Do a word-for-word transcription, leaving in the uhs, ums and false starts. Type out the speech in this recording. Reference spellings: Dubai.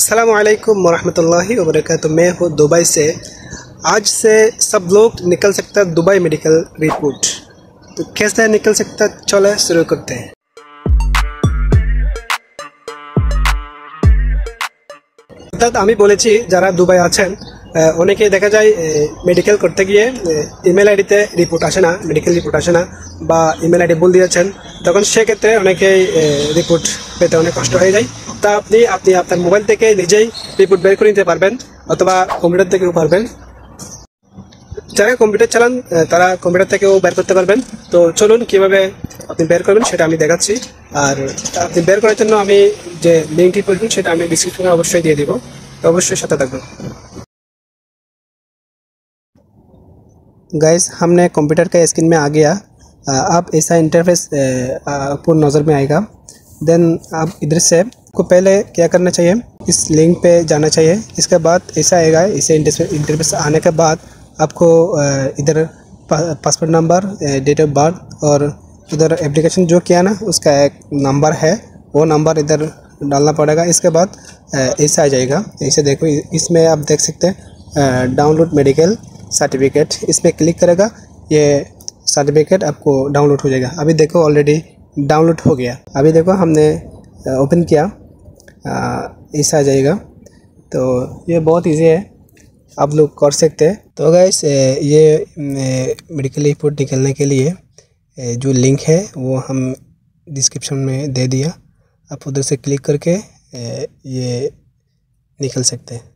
अस्सलामु अलैकुम वरहमतुल्लाहि वबरकातु। मैं हूँ दुबई से। आज से सब लोग निकल सकता है दुबई मेडिकल रिपोर्ट, तो कैसे निकल सकता चलो शुरू करते हैं। अर्थात हमें बोले जरा दुबई आছেন অনেকে দেখা যায় মেডিকেল করতে গিয়ে ইমেল আইডিতে রিপোর্ট আসে না, মেডিকেল রিপোর্ট আসে না বা ইমেল আইডি ভুল দিয়েছেন, তখন সেক্ষেত্রে অনেকেই রিপোর্ট পেতে অনেক কষ্ট হয়ে যায়। তা আপনি আপনি আপনার মোবাইল থেকে নিজেই রিপোর্ট বের করে নিতে পারবেন অথবা কম্পিউটার থেকেও পারবেন। যারা কম্পিউটার চালান তারা কম্পিউটার থেকেও বের করতে পারবেন। তো চলুন কীভাবে আপনি বের করবেন সেটা আমি দেখাচ্ছি। আর আপনি বের করার জন্য আমি যে লিঙ্কটি বলব সেটা আমি ডিসক্রিপশনে অবশ্যই দিয়ে দেবো, তো অবশ্যই সাথে থাকবেন। गाइस हमने कंप्यूटर का स्क्रीन में आ गया। अब ऐसा इंटरफेस आपको नज़र में आएगा। देन आप इधर से को पहले क्या करना चाहिए, इस लिंक पे जाना चाहिए। इसके बाद ऐसा आएगा, इसे इंटरफेस आने के बाद आपको इधर passport number, date of birth और इधर एप्लीकेशन जो किया ना उसका एक नंबर है, वो नंबर इधर डालना पड़ेगा। इसके बाद ऐसा आ जाएगा। ऐसे देखो, इसमें आप देख सकते हैं डाउनलोड मेडिकल सर्टिफिकेट, इस पर क्लिक करेगा ये सर्टिफिकेट आपको डाउनलोड हो जाएगा। अभी देखो ऑलरेडी डाउनलोड हो गया। अभी देखो हमने ओपन किया, ऐसा आ जाएगा। तो ये बहुत इजी है, आप लोग कर सकते हैं। तो गाइस ये मेडिकल रिपोर्ट निकलने के लिए जो लिंक है वो हम डिस्क्रिप्शन में दे दिया, आप उधर से क्लिक करके ये निकल सकते हैं।